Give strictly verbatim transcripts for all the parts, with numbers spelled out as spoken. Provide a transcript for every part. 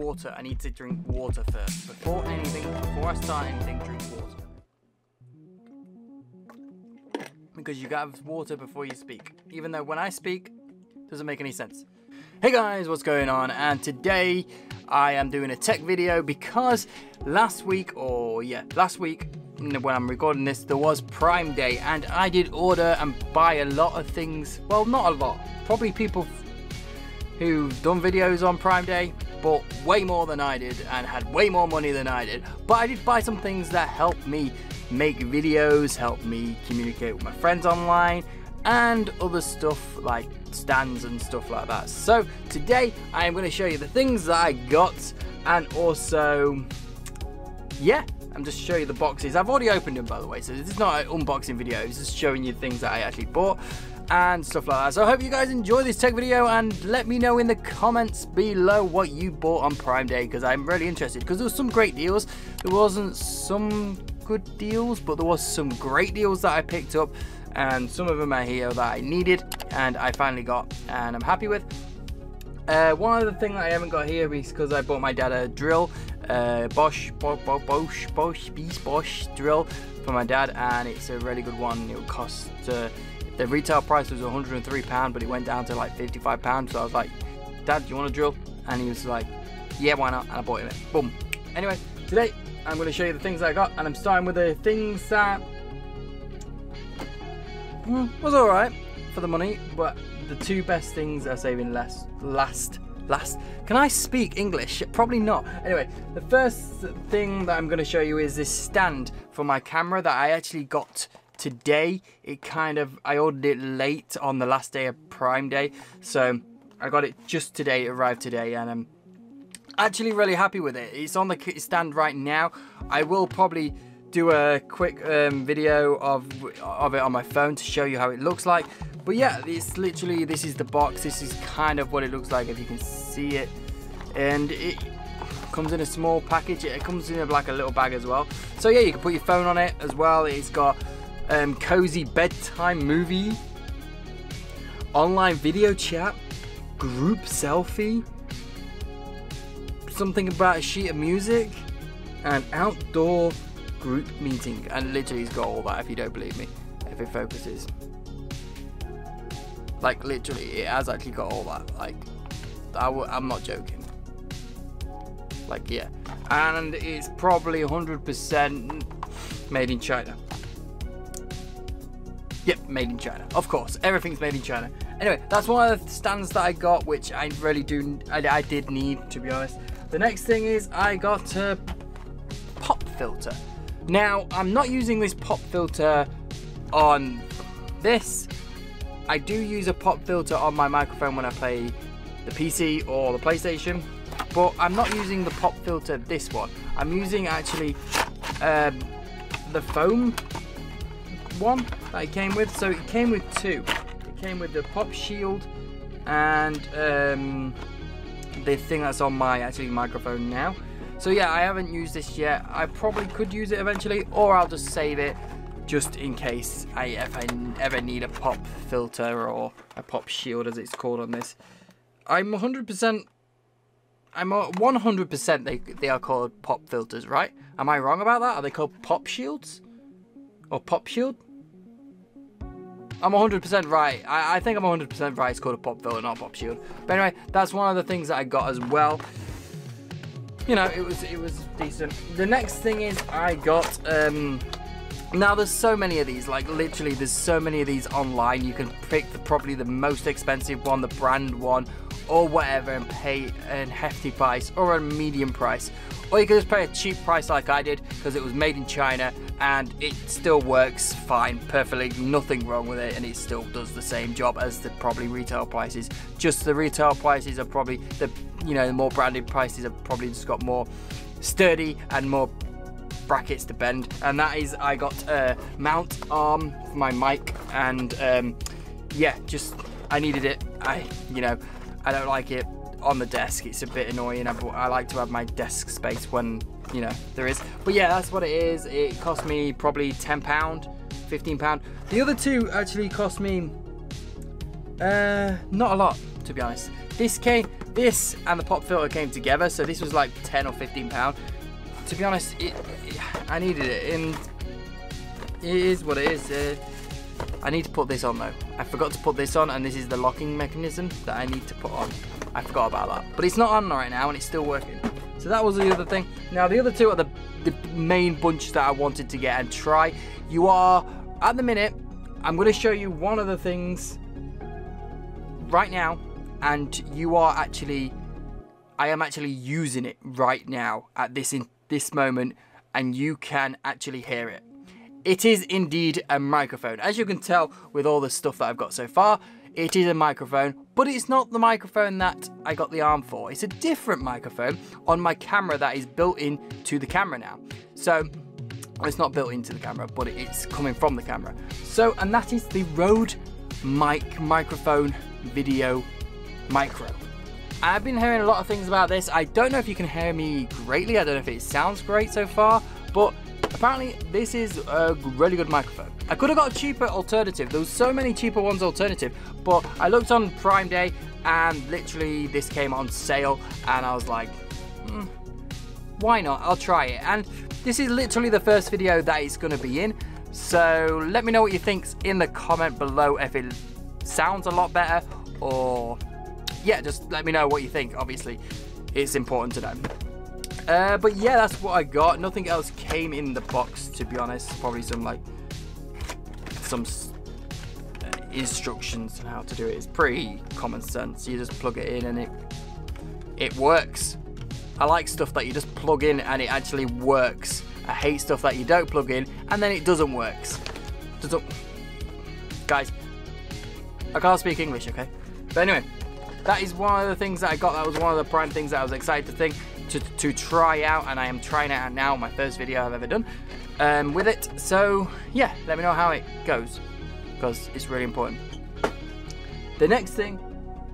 water. I need to drink water first. Before anything, before I start anything, drink water. Because you gotta have water before you speak. Even though when I speak, it doesn't make any sense. Hey guys, what's going on? And today I am doing a tech video because last week, or yeah, last week when I'm recording this, there was Prime Day and I did order and buy a lot of things. Well, not a lot. Probably people who've done videos on Prime Day bought way more than I did and had way more money than I did. But I did buy some things that helped me make videos, helped me communicate with my friends online, and other stuff like stands and stuff like that. So today I am going to show you the things that I got, and also, yeah, I'm just showing you the boxes. I've already opened them, by the way, so this is not an unboxing video. It's just showing you things that I actually bought and stuff like that. So I hope you guys enjoy this tech video, and let me know in the comments below what you bought on Prime Day, because I'm really interested, because there was some great deals. There wasn't some good deals, but there was some great deals that I picked up, and some of them are here that I needed and I finally got and I'm happy with. Uh, one other thing that I haven't got here is because I bought my dad a drill, uh, Bosch, Bo Bo Bosch, Bosch, Bosch, Bosch drill for my dad, and it's a really good one. It cost, uh, the retail price was one hundred and three pounds, but it went down to like fifty-five pounds, so I was like, Dad, do you want a drill? And he was like, yeah, why not? And I bought him it. Boom. Anyway, today I'm going to show you the things I got, and I'm starting with the things that well, was alright for the money, but the two best things are saving less, last, last. Can I speak English? Probably not. Anyway, the first thing that I'm going to show you is this stand for my camera that I actually got today. It kind of, I ordered it late on the last day of Prime Day, so I got it just today, it arrived today, and I'm actually really happy with it. It's on the stand right now. I will probably do a quick um, video of of it on my phone to show you how it looks like, but yeah, it's literally, this is the box, this is kind of what it looks like if you can see it, and it comes in a small package. It comes in like a little bag as well, so yeah, you can put your phone on it as well. It's got um, cozy bedtime movie, online video chat, group selfie, something about a sheet of music, and outdoor group meeting, and literally it's got all that. If you don't believe me, if it focuses, like literally it has actually got all that, like I w I'm not joking, like yeah, and it's probably one hundred percent made in China. Yep, made in China, of course, everything's made in China. Anyway, that's one of the stands that I got, which I really do, I, I did need, to be honest. The next thing is I got a pop filter. Now, I'm not using this pop filter on this. I do use a pop filter on my microphone when I play the P C or the PlayStation, but I'm not using the pop filter, this one. I'm using actually um, the foam one that it came with. So it came with two. It came with the pop shield and um, the thing that's on my actually microphone now. So yeah, I haven't used this yet. I probably could use it eventually, or I'll just save it just in case I, if I ever need a pop filter or a pop shield as it's called on this. I'm one hundred percent, I'm one hundred percent they, they are called pop filters, right? Am I wrong about that? Are they called pop shields? Or pop shield? I'm one hundred percent right. I, I think I'm one hundred percent right. It's called a pop filter, not a pop shield. But anyway, that's one of the things that I got as well. You know, it was it was decent. The next thing is I got, um, now there's so many of these, like literally there's so many of these online. You can pick the, probably the most expensive one, the brand one, or whatever, and pay a hefty price or a medium price. Or you can just pay a cheap price like I did, because it was made in China and it still works fine, perfectly, nothing wrong with it, and it still does the same job as the probably retail prices. Just the retail prices are probably, the you know, the more branded prices have probably just got more sturdy and more brackets to bend. And that is, I got a mount arm for my mic, and um, yeah, just, I needed it. I, you know, I don't like it on the desk, it's a bit annoying. I, I like to have my desk space when, you know, there is. But yeah, that's what it is. It cost me probably ten pounds, fifteen pounds. The other two actually cost me uh, not a lot, to be honest. This came, this and the pop filter came together, so this was like ten or fifteen pound. To be honest, it, it, I needed it, and it is what it is. Uh, I need to put this on though. I forgot to put this on, and this is the locking mechanism that I need to put on. I forgot about that, but it's not on right now, and it's still working. So that was the other thing. Now the other two are the, the main bunch that I wanted to get and try. You are, at the minute, I'm going to show you one of the things right now, and you are actually, I am actually using it right now at this in this moment, and you can actually hear it. It is indeed a microphone. As you can tell with all the stuff that I've got so far, it is a microphone, but it's not the microphone that I got the arm for. It's a different microphone on my camera that is built in to the camera now. So, it's not built into the camera, but it's coming from the camera. So, and that is the Rode mic microphone video micro. I've been hearing a lot of things about this. I don't know if you can hear me greatly. I don't know if it sounds great so far, but apparently this is a really good microphone. I could have got a cheaper alternative. There was so many cheaper ones alternative, but I looked on Prime Day and literally this came on sale, and I was like, mm, why not? I'll try it. And this is literally the first video that it's going to be in. So let me know what you think in the comment below, if it sounds a lot better, or yeah, just let me know what you think. Obviously, it's important to know. Uh, but yeah, that's what I got. Nothing else came in the box, to be honest. Probably some like some uh, instructions on how to do it. It's pretty common sense. You just plug it in and it it works. I like stuff that you just plug in and it actually works. I hate stuff that you don't plug in and then it doesn't work. Doesn't... Guys, I can't speak English, okay? But anyway, that is one of the things that I got. That was one of the prime things that I was excited to think. To, to try out, and I am trying it out now, my first video I've ever done um, with it. So yeah, let me know how it goes, because it's really important. The next thing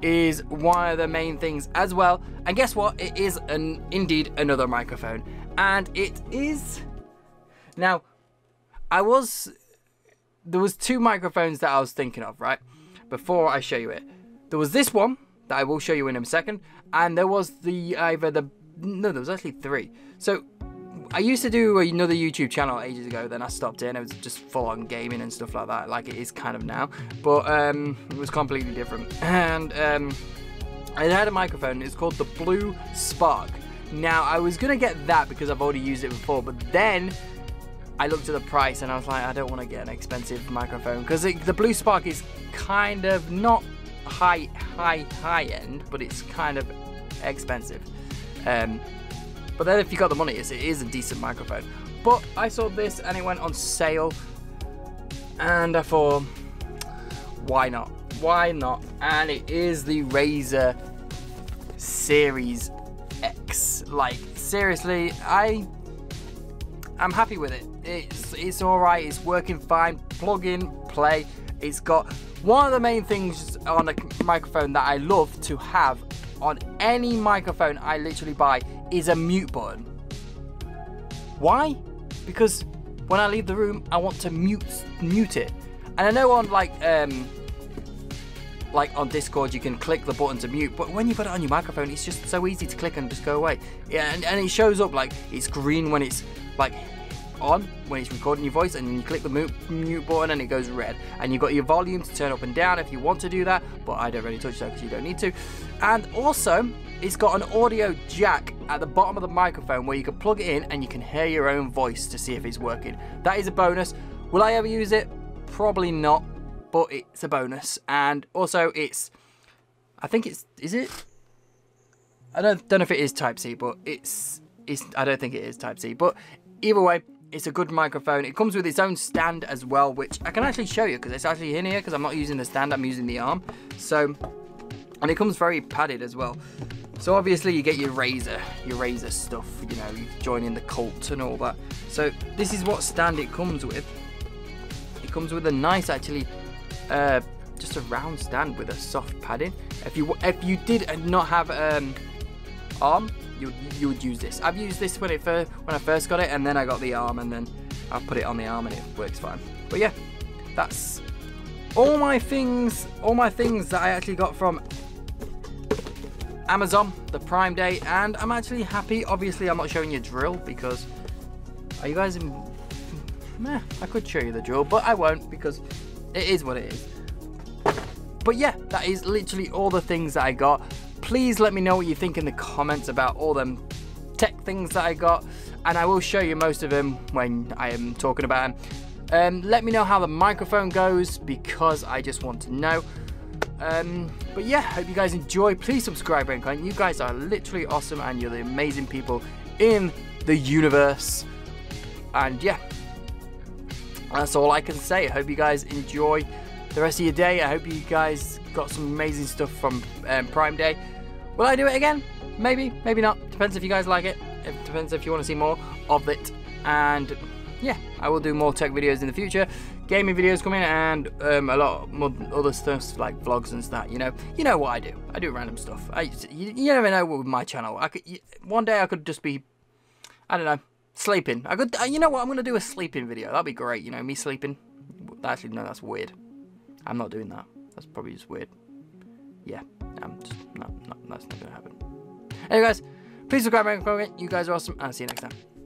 is one of the main things as well, and guess what, it is an indeed another microphone, and it is now I was there was two microphones that I was thinking of right before I show you it. There was this one that I will show you in a second, and there was the either the No, there was actually three. So, I used to do another YouTube channel ages ago, then I stopped it, and it was just full on gaming and stuff like that, like it is kind of now. But, um, it was completely different. And, um, I had a microphone, it's called the Blue Spark. Now, I was gonna get that because I've already used it before, but then I looked at the price and I was like, I don't wanna get an expensive microphone, because the Blue Spark is kind of not high, high, high end, but it's kind of expensive. Um, but then if you got the money, it's, it is a decent microphone. But I saw this and it went on sale, and I thought, why not? Why not? And it is the Razer Series X. Like, seriously, I I'm happy with it. It's it's all right. It's working fine. Plug in, play. It's got one of the main things on a microphone that I love to have. On any microphone I literally buy is a mute button. Why? Because when I leave the room, I want to mute mute it. And I know on like um, like on Discord you can click the button to mute, but when you put it on your microphone, it's just so easy to click and just go away. Yeah, and, and it shows up like it's green when it's like on when it's recording your voice, and then you click the mute, mute button and it goes red, and you've got your volume to turn up and down if you want to do that, but I don't really touch that because you don't need to. And also it's got an audio jack at the bottom of the microphone where you can plug it in and you can hear your own voice to see if it's working. That is a bonus. Will I ever use it? Probably not, but it's a bonus. And also it's I think it's is it I don't, don't know if it is Type C, but it's it's I don't think it is Type C, but either way, it's a good microphone. It comes with its own stand as well, which I can actually show you because it's actually in here, because I'm not using the stand, I'm using the arm. So, and it comes very padded as well. So obviously you get your Razer, your Razer stuff, you know, you join in the cult and all that. So this is what stand it comes with. It comes with a nice, actually, uh, just a round stand with a soft padding. If you if you did not have um, arm, You, you would use this. I've used this when it first, when I first got it, and then I got the arm, and then I put it on the arm, and it works fine. But yeah, that's all my things, all my things that I actually got from Amazon, the Prime Day, and I'm actually happy. Obviously, I'm not showing you a drill because are you guys in? Nah, I could show you the drill, but I won't because it is what it is. But yeah, that is literally all the things that I got. Please let me know what you think in the comments about all them tech things that I got, and I will show you most of them when I am talking about them. Um, let me know how the microphone goes because I just want to know. Um, but yeah, hope you guys enjoy. Please subscribe and comment. You guys are literally awesome and you're the amazing people in the universe. And yeah, that's all I can say. I hope you guys enjoy the rest of your day. I hope you guys got some amazing stuff from um, Prime Day. Will I do it again? Maybe, maybe not. Depends if you guys like it. It depends if you want to see more of it. And yeah, I will do more tech videos in the future. Gaming videos coming and um, a lot more other stuff like vlogs and stuff. You know, you know what I do. I do random stuff. I you, you never know with my channel. I could you, one day I could just be, I don't know, sleeping. I could. You know what? I'm gonna do a sleeping video. That'd be great. You know, me sleeping. Actually, no, that's weird. I'm not doing that. That's probably just weird. Yeah, I'm just no, no, that's not gonna happen. Anyway, guys, please subscribe and comment. You guys are awesome, and I'll see you next time.